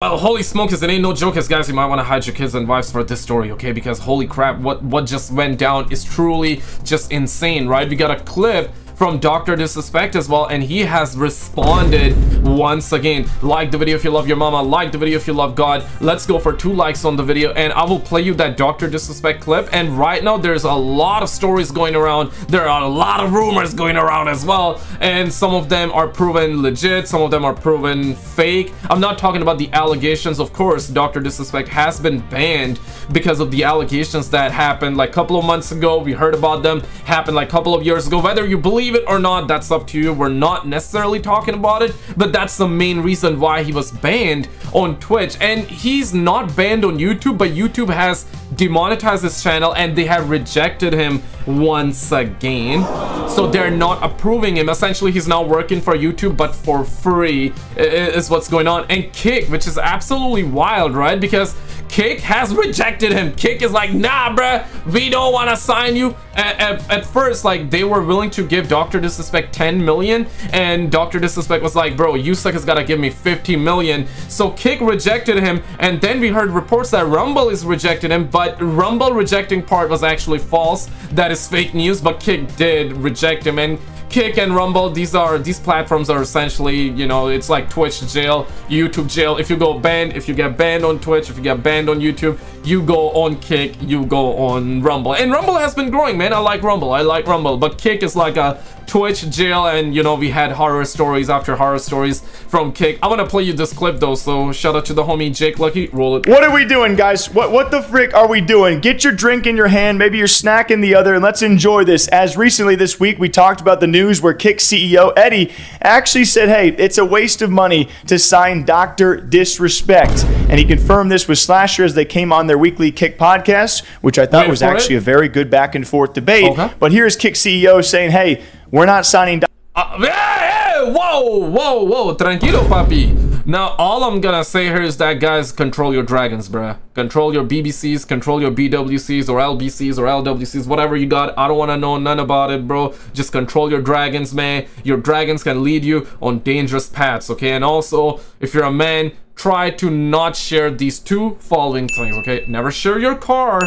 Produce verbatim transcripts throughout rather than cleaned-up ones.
Well, holy smokes, it ain't no jokers, guys. You might want to hide your kids and wives for this story, okay? Because holy crap, what, what just went down is truly just insane, right? We got a clip from Doctor Disrespect as well, and he has responded once again. Like the video if you love your mama, like the video if you love God. Let's go for two likes on the video, and I will play you that Doctor Disrespect clip. And right now there's a lot of stories going around, there are a lot of rumors going around as well, and some of them are proven legit, some of them are proven fake. I'm not talking about the allegations. Of course, Doctor Disrespect has been banned because of the allegations that happened like a couple of months ago. We heard about them, happened like a couple of years ago. Whether you believe it or not, that's up to you. We're not necessarily talking about it, but that's the main reason why he was banned on Twitch. And he's not banned on YouTube, but YouTube has demonetized his channel and they have rejected him once again, so they're not approving him. Essentially, he's now working for YouTube but for free is what's going on. And Kick, which is absolutely wild, right? Because Kick has rejected him. Kick is like, nah bruh, we don't want to sign you. At, at, at first, like, they were willing to give Doctor Disrespect ten million, and Doctor Disrespect was like, bro, you suck, has gotta give me fifty million. So Kick rejected him, and then we heard reports that Rumble is rejecting him, but Rumble rejecting part was actually false. That is fake news, but Kick did reject him. And Kick and Rumble, these are these platforms are essentially, you know, it's like Twitch jail, YouTube jail. If you go banned, if you get banned on Twitch, if you get banned on YouTube, you go on Kick, you go on Rumble. And Rumble has been growing, man. I like Rumble, I like Rumble, but Kick is like a Twitch jail. And you know, we had horror stories after horror stories from Kick. I want to play you this clip though, so shout out to the homie Jake Lucky. Roll it. What are we doing, guys? What what the frick are we doing? Get your drink in your hand, maybe your snack in the other, and let's enjoy this. As recently this week, we talked about the news where Kick C E O Eddie actually said, hey, it's a waste of money to sign Doctor Disrespect. And he confirmed this with Slasher as they came on their weekly Kick podcast, which I thought Wait was actually it. a very good back and forth debate. Okay. But here's Kick C E O saying, hey, we're not signing. Uh, hey, hey, whoa, whoa, whoa, tranquilo, papi. Now, all I'm gonna say here is that, guys, control your dragons, bruh. Control your B B Cs, control your B W Cs or L B Cs or L W Cs, whatever you got. I don't wanna know none about it, bro. Just control your dragons, man. Your dragons can lead you on dangerous paths, okay? And also, if you're a man, try to not share these two following things, okay? Never share your car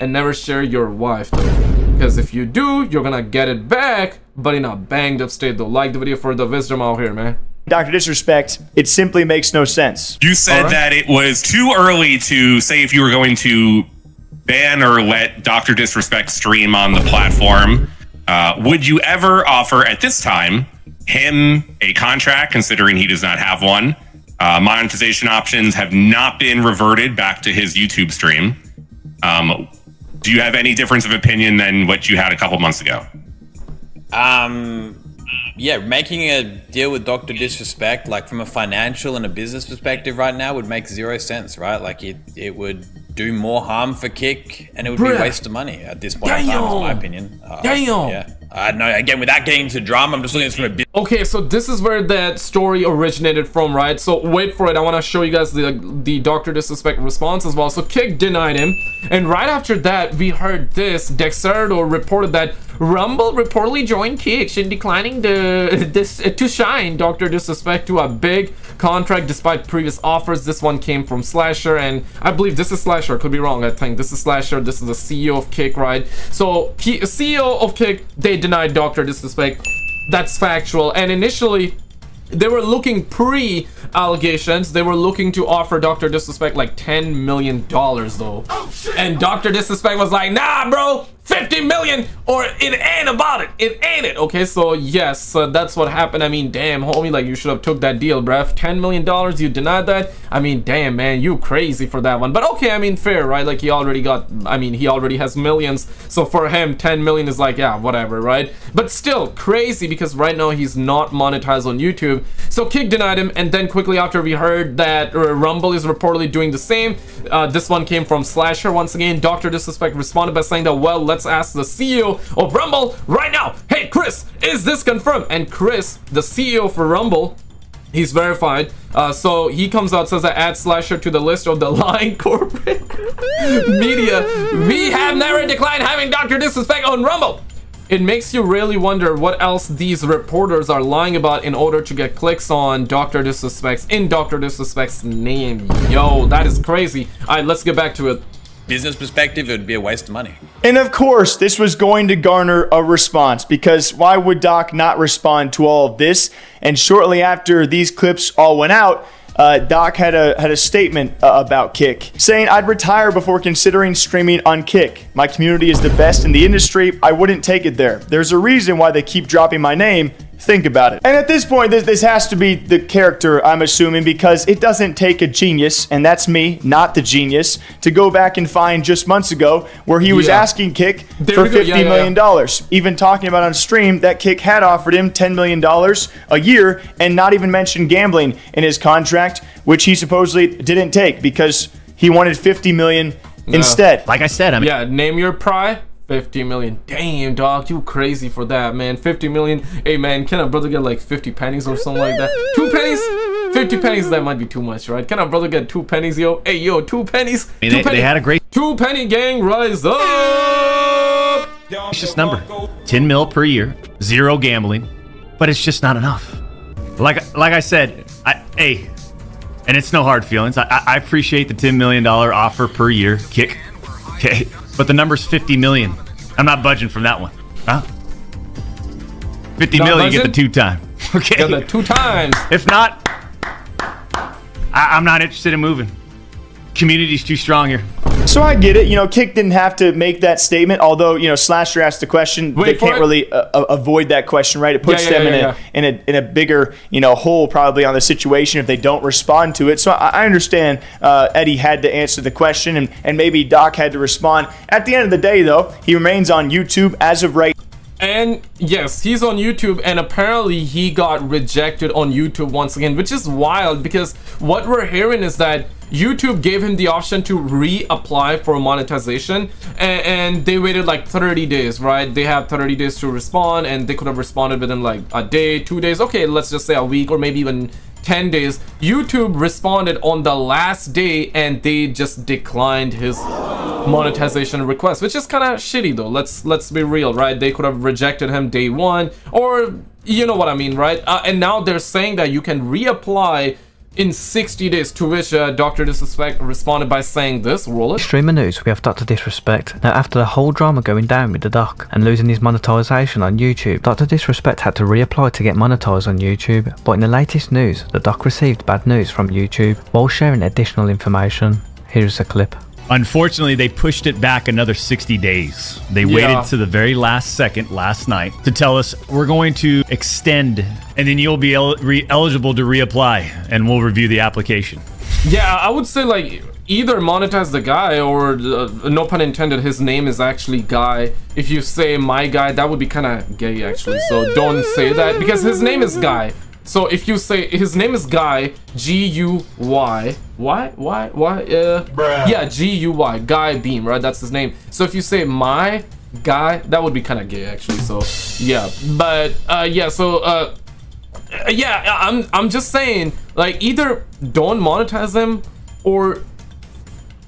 and never share your wife, because if you do, you're gonna get it back, but in a banged up state, though. Like the video for the wisdom out here, man. Doctor Disrespect, it simply makes no sense. You said right. that it was too early to say if you were going to ban or let Doctor Disrespect stream on the platform. Uh, would you ever offer at this time him a contract, considering he does not have one? Uh, monetization options have not been reverted back to his YouTube stream. Um, do you have any difference of opinion than what you had a couple months ago? Um... Yeah, making a deal with Doctor Disrespect, like from a financial and a business perspective right now, would make zero sense, right? Like it, it would do more harm for Kick, and it would Bruh. be a waste of money at this point Damn. in time, is my opinion. Uh, Damn. Yeah. I know, again, without getting into drama, I'm just looking at this from a bit. Okay, so this is where that story originated from, right? So wait for it. I want to show you guys the the Doctor Disrespect response as well. So Kick denied him, and right after that, we heard this. Dexerto reported that Rumble reportedly joined Kick in declining to this to shine Doctor Disrespect to a big contract despite previous offers. This one came from Slasher, and I believe this is Slasher. Could be wrong. I think this is Slasher. This is the C E O of Kick, right? So C E O of Kick, they denied Doctor Disrespect. That's factual. And initially they were looking pre allegations, they were looking to offer Doctor Disrespect like ten million dollars though. Oh, and Doctor Disrespect was like, nah bro, fifty million or it ain't about it, it ain't it. Okay, so yes, uh, that's what happened. I mean, damn homie, like you should have took that deal, bruv. Ten million dollars, you denied that. I mean, damn man, you crazy for that one. But okay, I mean, fair, right? Like he already got, I mean, he already has millions, so for him ten million is like, yeah, whatever, right? But still crazy, because right now he's not monetized on YouTube. So Kick denied him, and then quickly after we heard that uh, Rumble is reportedly doing the same. Uh, this one came from Slasher once again. Doctor Disrespect responded by saying that, well, let's ask the C E O of Rumble right now. Hey Chris, is this confirmed? And Chris, the C E O for Rumble, he's verified. Uh, so he comes out, says that, add Slasher to the list of the lying corporate media. We have never declined having Doctor Disrespect on Rumble. It makes you really wonder what else these reporters are lying about in order to get clicks on Doctor Disrespect's, in Doctor Disrespect's name. Yo, that is crazy. All right, let's get back to it. Business perspective, it would be a waste of money. And of course, this was going to garner a response, because why would Doc not respond to all of this? And shortly after these clips all went out, Uh, Doc had a had a statement uh, about Kick, saying, "I'd retire before considering streaming on Kick. My community is the best in the industry. I wouldn't take it there. There's a reason why they keep dropping my name. Think about it." And at this point, this, this has to be the character, I'm assuming, because it doesn't take a genius, and that's me, not the genius, to go back and find just months ago where he was yeah. asking Kick there for fifty yeah, million dollars, yeah, yeah. even talking about on stream that Kick had offered him ten million dollars a year, and not even mentioned gambling in his contract, which he supposedly didn't take because he wanted fifty million no. instead. Like I said, I mean, yeah, name your pry. fifty million. Damn, dog, you crazy for that, man. fifty million. Hey, man, can a brother get like fifty pennies or something like that? Two pennies? fifty pennies, that might be too much, right? Can a brother get two pennies, yo? Hey, yo, two pennies? I mean, two they, penny. they had a great... Two penny gang, rise up! It's just number. ten mil per year. Zero gambling. But it's just not enough. Like, like I said, I, hey, and it's no hard feelings. I, I appreciate the ten million dollar offer per year. Kick. Okay. But the number's fifty million. I'm not budging from that one. Huh? fifty not million, budging? You get the two time. Okay. Get the two times. If not, I I'm not interested in moving. Community's too strong here. So I get it. You know, Kick didn't have to make that statement, although, you know, Slasher asked the question. Wait, they can't it? really uh, avoid that question, right? It puts yeah, yeah, them yeah, in, yeah. A, in, a, in a bigger, you know, hole probably on the situation if they don't respond to it. So I, I understand uh, Eddie had to answer the question, and, and maybe Doc had to respond. At the end of the day, though, he remains on YouTube as of right. And yes, he's on YouTube, and apparently he got rejected on YouTube once again, which is wild, because what we're hearing is that YouTube gave him the option to reapply for monetization, and, and they waited like thirty days, right? They have thirty days to respond, and they could have responded within like a day, two days, okay, let's just say a week, or maybe even ten days. YouTube responded on the last day, and they just declined his monetization request, which is kind of shitty, though. Let's let's be real, right? They could have rejected him day one, or you know what I mean, right? Uh, and now they're saying that you can reapply in sixty days, to which uh, Doctor Disrespect responded by saying this, roll it. Streamer news, we have Doctor Disrespect. Now, after the whole drama going down with the doc and losing his monetization on YouTube, Doctor Disrespect had to reapply to get monetized on YouTube. But in the latest news, the doc received bad news from YouTube while sharing additional information. Here's a clip. Unfortunately, they pushed it back another sixty days. They yeah. waited to the very last second last night to tell us, we're going to extend, and then you'll be el re eligible to reapply, and we'll review the application. Yeah, I would say, like, either monetize the guy or, uh, no pun intended, his name is actually Guy. If you say my guy, that would be kind of gay, actually. So don't say that, because his name is Guy. So if you say his name is Guy, G U Y, why, why, why, uh, Bruh. yeah, G U Y, Guy Beam, right? That's his name. So if you say my guy, that would be kind of gay, actually. So yeah, but uh, yeah, so uh, yeah, I'm I'm just saying, like, either don't monetize him or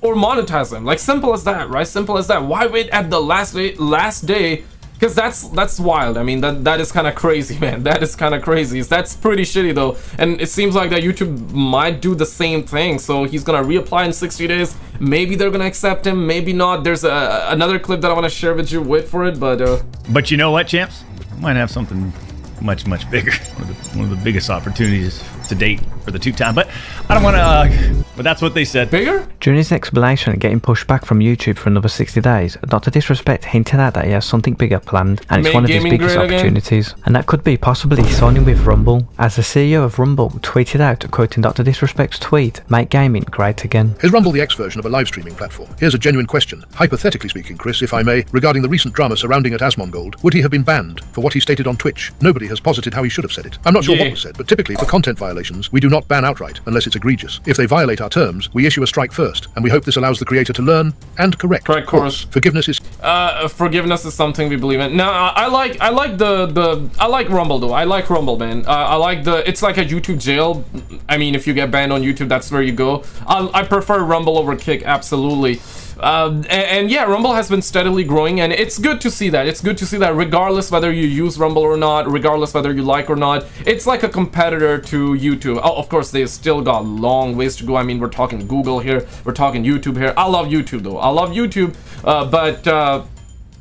or monetize him, like, simple as that, right? Simple as that. Why wait at the last day, last day? Because that's that's wild. I mean, that that is kind of crazy, man. That is kind of crazy. That's pretty shitty, though. And it seems like that YouTube might do the same thing. So he's gonna reapply in sixty days. Maybe they're gonna accept him. Maybe not. There's a, another clip that I want to share with you. Wait for it. But uh... but you know what, champs? I might have something much much bigger. One of the, one of the biggest opportunities to date for the two-time, but I don't want to, uh, but that's what they said. Bigger? During his explanation and getting pushed back from YouTube for another sixty days, Doctor Disrespect hinted at that he has something bigger planned, and it's Make one of his biggest opportunities. Again? And that could be possibly signing with Rumble, as the C E O of Rumble tweeted out, quoting Doctor Disrespect's tweet, "Make gaming great again." Is Rumble the X version of a live streaming platform? Here's a genuine question. Hypothetically speaking, Chris, if I may, regarding the recent drama surrounding at Asmongold, would he have been banned for what he stated on Twitch? Nobody has posited how he should have said it. I'm not sure yeah. what was said, but typically for content violation, we do not ban outright unless it's egregious. If they violate our terms, we issue a strike first, and we hope this allows the creator to learn and correct. Correct course. Forgiveness is uh, forgiveness is something we believe in. Now, I, I like I like the the I like Rumble though. I like Rumble, man. Uh, I like the it's like a YouTube jail. I mean, if you get banned on YouTube, that's where you go. I, I prefer Rumble over Kick, absolutely. Um, and, and yeah, Rumble has been steadily growing, and it's good to see that. It's good to see that regardless whether you use Rumble or not, regardless whether you like or not, it's like a competitor to YouTube. Oh, of course, they still got long ways to go. I mean, we're talking Google here, we're talking YouTube here. I love YouTube though. I love YouTube, uh, but uh,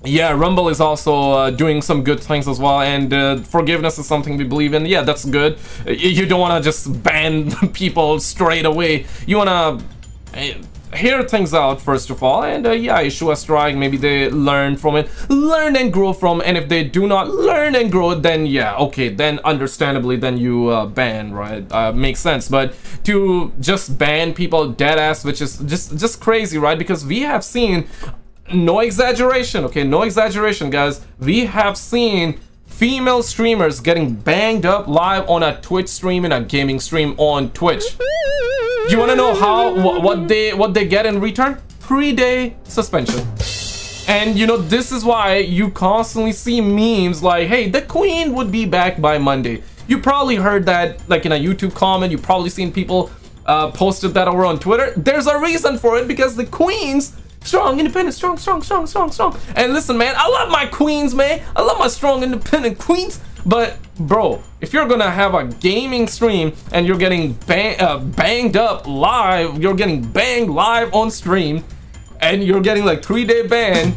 yeah, Rumble is also uh, doing some good things as well, and uh, forgiveness is something we believe in. Yeah, that's good. You don't want to just ban people straight away. You want to uh, hear things out first of all, and uh, yeah, issue a strike. Maybe they learn from it, learn and grow from, and if they do not learn and grow, then yeah, okay, then understandably, then you uh, ban, right? Uh, makes sense. But to just ban people dead ass, which is just just crazy, right? Because we have seen. No exaggeration, okay, no exaggeration, guys. We have seen female streamers getting banged up live on a Twitch stream, in a gaming stream on Twitch. You want to know how wh what they what they get in return? Three-day suspension. And you know, this is why you constantly see memes like, hey, the queen would be back by Monday. You probably heard that like in a YouTube comment. You probably seen people uh, posted that over on Twitter. There's a reason for it, because the queens, strong, independent, strong, strong, strong, strong, strong. And listen, man, I love my queens, man. I love my strong, independent queens. But, bro, if you're gonna have a gaming stream and you're getting bang, uh, banged up live, you're getting banged live on stream, and you're getting like three-day ban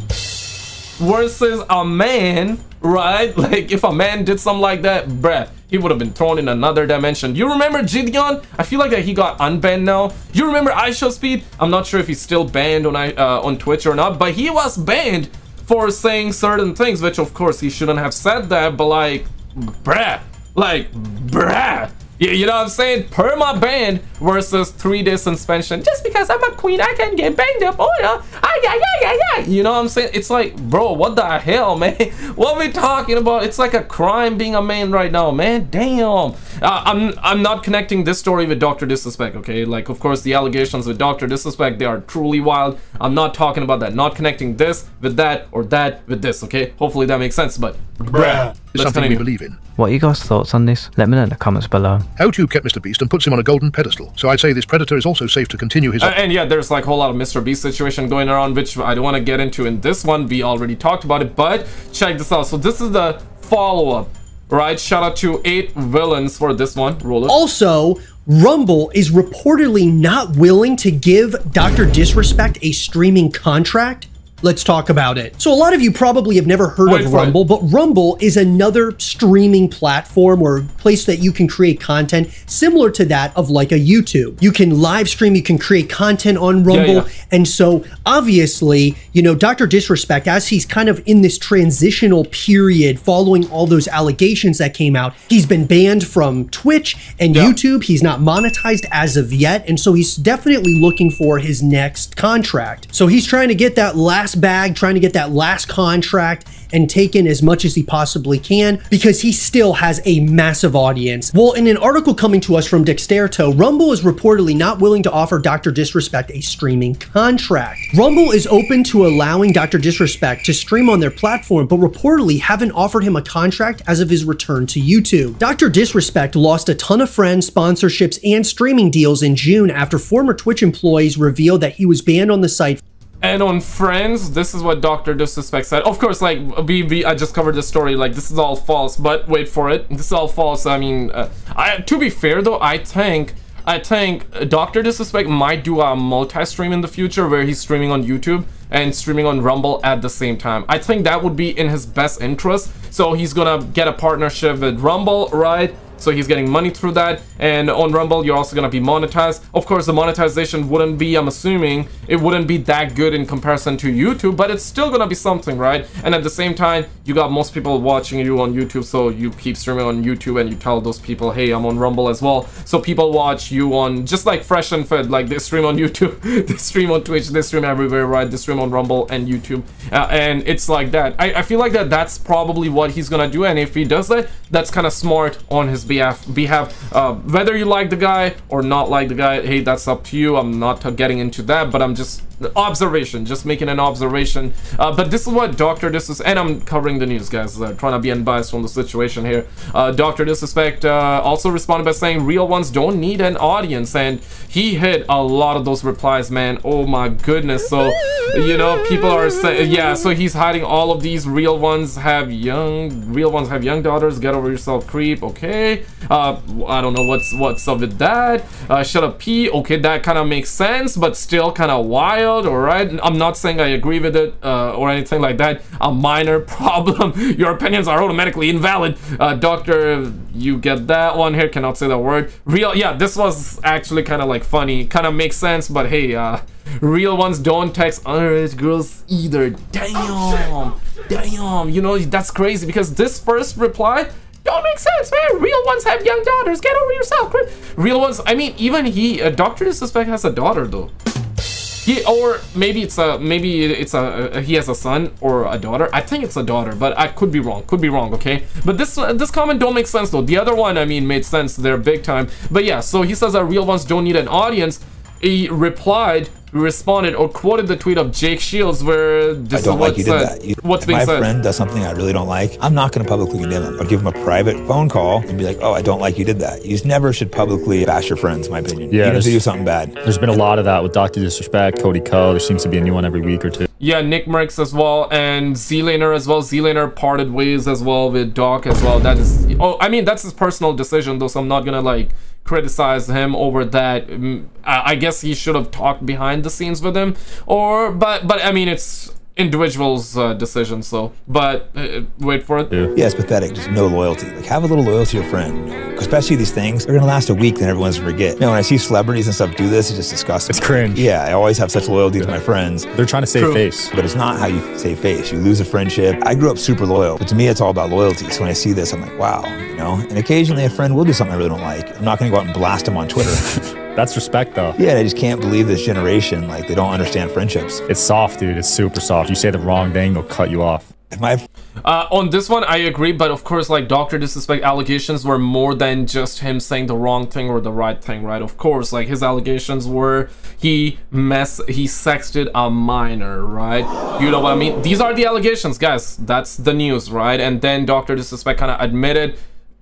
versus a man, right? Like, if a man did something like that, bruh, he would have been thrown in another dimension. You remember Jidion? I feel like that he got unbanned now. You remember iShowSpeed? I'm not sure if he's still banned on uh, on Twitch or not, but he was banned for saying certain things, which of course he shouldn't have said that, but like, bruh, like, bruh. You, you know what I'm saying? Perma ban versus three-day suspension. Just because I'm a queen, I can get banged up. Oh, yeah. Ah, yeah, yeah, yeah, yeah. You know what I'm saying? It's like, bro, what the hell, man? What we talking about? It's like a crime being a man right now, man. Damn. Uh, I'm, I'm not connecting this story with Doctor Disrespect, okay? Like, of course, the allegations with Doctor Disrespect, they are truly wild. I'm not talking about that. Not connecting this with that, or that with this, okay? Hopefully that makes sense, but bruh. It's something we believe in. What are you guys' thoughts on this? Let me know in the comments below. HowTube kept Mister Beast and puts him on a golden pedestal, so I'd say this predator is also safe to continue his... Uh, and yeah, there's like a whole lot of Mister Beast situation going around, which I don't want to get into in this one. We already talked about it, but check this out. So this is the follow-up, right? Shout out to eight villains for this one. Roll it. Also, Rumble is reportedly not willing to give Doctor Disrespect a streaming contract. Let's talk about it. So a lot of you probably have never heard Wait, of Rumble, but Rumble is another streaming platform or place that you can create content similar to that of like a YouTube. You can live stream, you can create content on Rumble. Yeah, yeah. And so obviously, you know, Doctor Disrespect, as he's kind of in this transitional period following all those allegations that came out, he's been banned from Twitch and yeah. YouTube. He's not monetized as of yet. And so he's definitely looking for his next contract. So he's trying to get that last bag, trying to get that last contract and take in as much as he possibly can, because he still has a massive audience. Well, in an article coming to us from Dexerto, Rumble is reportedly not willing to offer Doctor Disrespect a streaming contract. Rumble is open to allowing Doctor Disrespect to stream on their platform, but reportedly haven't offered him a contract as of his return to YouTube. Doctor Disrespect lost a ton of friends, sponsorships, and streaming deals in June after former Twitch employees revealed that he was banned on the site. And on Friends, this is what Doctor Disrespect said. Of course, like, we, we, I just covered this story, like, this is all false, but wait for it. This is all false. I mean, uh, I, to be fair, though, I think, I think Doctor Disrespect might do a multi-stream in the future where he's streaming on YouTube and streaming on Rumble at the same time. I think that would be in his best interest. So he's gonna get a partnership with Rumble, right? So he's getting money through that, and on Rumble you're also gonna be monetized. Of course, the monetization wouldn't be, I'm assuming it wouldn't be that good in comparison to YouTube, but it's still gonna be something, right? And at the same time, you got most people watching you on YouTube, so you keep streaming on YouTube and you tell those people, hey, I'm on Rumble as well. So people watch you on, just like Fresh and Fed, like they stream on YouTube, they stream on Twitch, they stream everywhere, right? They stream on Rumble and YouTube, uh, and it's like that. I, I feel like that that's probably what he's gonna do, and if he does that, that's kind of smart on his behalf. behalf, behalf uh, whether you like the guy or not like the guy, hey, that's up to you. I'm not getting into that, but I'm just observation, just making an observation. Uh, but this is what Doctor Disrespect, and I'm covering the news, guys, uh, trying to be unbiased from the situation here. Uh, Doctor Disrespect uh, also responded by saying real ones don't need an audience, and he hit a lot of those replies, man. Oh my goodness. So, you know, people are saying, yeah, so he's hiding all of these. Real ones have young, real ones have young daughters, get over yourself, creep. Okay, uh, I don't know what's what's up with that. Uh, shut up, P. Okay, that kind of makes sense, but still kind of wild. All right, I'm not saying I agree with it uh, or anything like that. A minor problem. Your opinions are automatically invalid. Uh, doctor, you get that one here. Cannot say that word. Real, yeah, this was actually kind of like funny. Kind of makes sense, but hey, uh, real ones don't text underage girls either. Damn, oh, shit. Oh, shit. Damn. You know, that's crazy because this first reply don't make sense, man. Real ones have young daughters. Get over yourself. Real ones, I mean, even he, uh, Doctor Disrespect has a daughter though. He, or maybe it's a maybe it's a he has a son or a daughter. I think it's a daughter, but I could be wrong. Could be wrong. Okay, but this this comment don't make sense though. The other one, I mean, made sense there big time. But yeah, so he says that real ones don't need an audience. He replied, responded, or quoted the tweet of Jake Shields where this I don't is like you did that. You, what's being my said. My friend does something I really don't like. I'm not going to publicly condemn him. I'll give him a private phone call and be like, oh, I don't like you did that. You just never should publicly bash your friends, in my opinion. Yeah, even if they do something bad. There's been a lot of that with Doctor Disrespect, Cody Co. There seems to be a new one every week or two. Yeah, NICKMERCS as well, and Z-Laner as well. Z-Laner parted ways as well with Doc as well. That is, oh, I mean, that's his personal decision though, so I'm not going to like criticize him over that. I guess he should have talked behind the scenes with him, or but but I mean it's individual's uh, decision. So, but uh, wait for it. Yeah. Yeah, it's pathetic. Just no loyalty. Like, have a little loyalty to your friend. You know? Especially these things, they're gonna last a week, then everyone's gonna forget. You know, when I see celebrities and stuff do this, it's just disgusting. It's cringe. Yeah, I always have such loyalty yeah. to my friends. They're trying to save True. face, but it's not how you save face. You lose a friendship. I grew up super loyal, but to me, it's all about loyalty. So when I see this, I'm like, wow, you know. And occasionally, a friend will do something I really don't like. I'm not gonna go out and blast them on Twitter. That's respect though. Yeah, I just can't believe this generation, like they don't understand friendships. It's soft, dude, it's super soft. You say the wrong thing, they'll cut you off. My uh, on this one, I agree, but of course, like Doctor Disrespect allegations were more than just him saying the wrong thing or the right thing, right? Of course, like his allegations were he mess he sexted a minor, right? You know what I mean? These are the allegations, guys. That's the news, right? And then Doctor Disrespect kind of admitted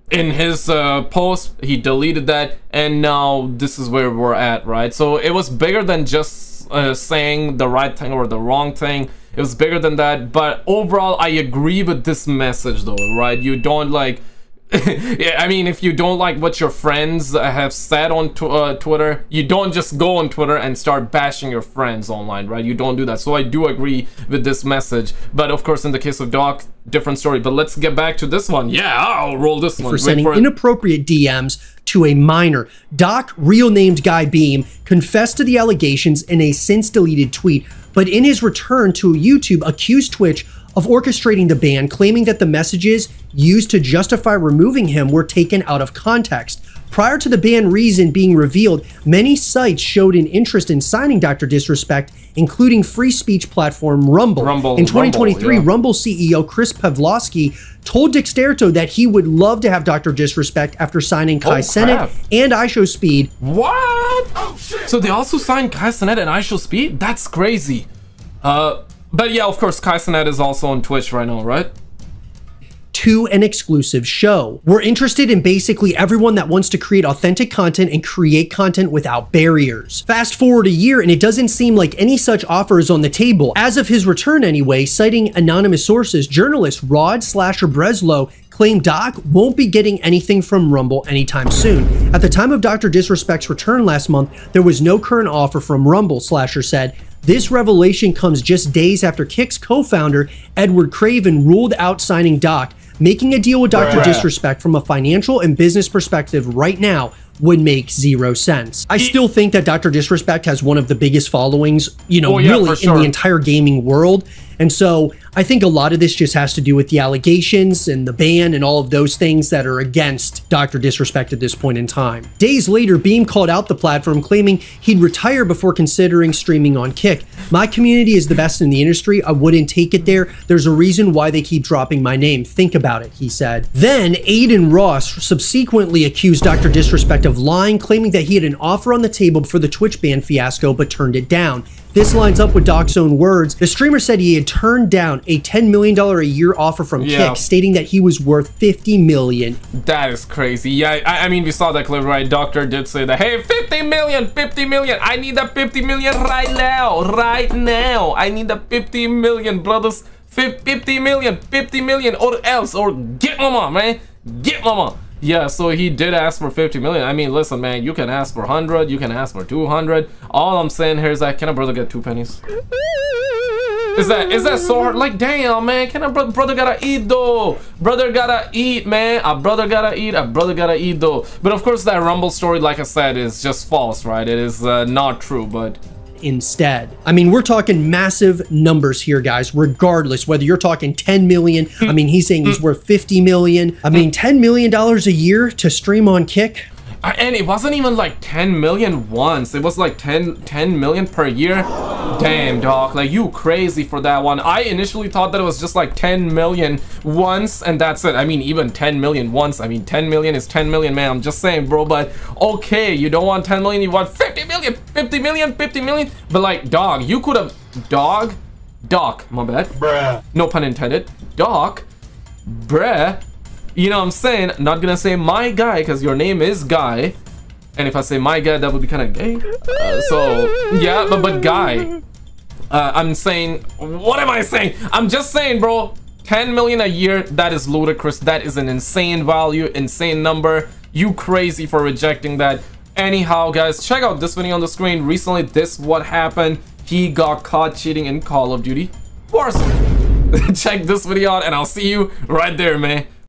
in his uh, post, he deleted that, and now this is where we're at, right? So it was bigger than just uh, saying the right thing or the wrong thing. It was bigger than that, but overall I agree with this message though, right? You don't like yeah, I mean, if you don't like what your friends have said on tw uh, Twitter, you don't just go on Twitter and start bashing your friends online, right? You don't do that. So I do agree with this message. But of course, in the case of Doc, different story. But let's get back to this one. Yeah, I'll roll this one. For sending for inappropriate D Ms to a minor. Doc, real named Guy Beam, confessed to the allegations in a since deleted tweet, but in his return to YouTube, accused Twitch of orchestrating the ban, claiming that the messages used to justify removing him were taken out of context. Prior to the ban reason being revealed, many sites showed an interest in signing Doctor Disrespect, including free speech platform Rumble. Rumble in twenty twenty-three, Rumble, yeah. Rumble C E O Chris Pavlovsky told Dexerto that he would love to have Doctor Disrespect after signing Kai oh, Cenat and iShowSpeed. What? Oh, shit. So they also signed Kai Cenat and iShowSpeed? That's crazy. Uh... But yeah, of course, Kai Cenat is also on Twitch right now, right? To an exclusive show. We're interested in basically everyone that wants to create authentic content and create content without barriers. Fast forward a year and it doesn't seem like any such offer is on the table. As of his return anyway, citing anonymous sources, journalist Rod Slasher Breslow claimed Doc won't be getting anything from Rumble anytime soon. At the time of Doctor Disrespect's return last month, there was no current offer from Rumble, Slasher said. This revelation comes just days after Kick's co-founder, Edward Craven, ruled out signing Doc, making a deal with Doctor Disrespect from a financial and business perspective right now would make zero sense. I still think that Doctor Disrespect has one of the biggest followings, you know, oh, yeah, really sure. in the entire gaming world. And so I think a lot of this just has to do with the allegations and the ban and all of those things that are against Doctor Disrespect at this point in time. Days later, Beam called out the platform, claiming he'd retire before considering streaming on Kick. My community is the best in the industry. I wouldn't take it there. There's a reason why they keep dropping my name. Think about it, he said. Then Aiden Ross subsequently accused Doctor Disrespect of lying, claiming that he had an offer on the table for the Twitch ban fiasco, but turned it down. This lines up with Doc's own words. The streamer said he had turned down a ten million dollars a year offer from yeah. Kick, stating that he was worth fifty million dollars. That is crazy. Yeah, I, I mean, we saw that clip, right? Doctor did say that, hey, fifty million, fifty million. I need that fifty million right now, right now. I need that fifty million, brothers. fifty million, fifty million, or else, or get mama, man. Get mama. Yeah, so he did ask for fifty million. I mean, listen, man, you can ask for one hundred, you can ask for two hundred. All I'm saying here is that, can a brother get two pennies? Is that is that so hard? Like, damn, man, can a bro brother gotta eat though? Brother gotta eat, man. A brother gotta eat. A brother gotta eat though. But of course, that Rumble story, like I said, is just false, right? It is uh, not true, but. Instead, I mean, we're talking massive numbers here, guys, regardless whether you're talking ten million. I mean, he's saying he's worth fifty million. I mean, ten million dollars a year to stream on Kick. And it wasn't even like ten million once. It was like ten million per year. Damn, dog, like, you crazy for that one. I initially thought that it was just like ten million once and that's it. I mean, even ten million once, I mean, ten million is ten million, man. I'm just saying, bro. But okay, you don't want ten million, you want fifty million, fifty million, fifty million. But like, dog, you could have, dog, doc, my bad, bruh, no pun intended, doc, bruh, you know what I'm saying? Not gonna say my guy because your name is Guy, and if I say my guy, that would be kind of gay. Uh, so yeah, but but Guy, uh, I'm saying, what am I saying? I'm just saying, bro, ten million a year. That is ludicrous. That is an insane value, insane number. You crazy for rejecting that. Anyhow, guys, check out this video on the screen. Recently, this what happened. He got caught cheating in Call of Duty Warzone. Check this video out, and I'll see you right there, man.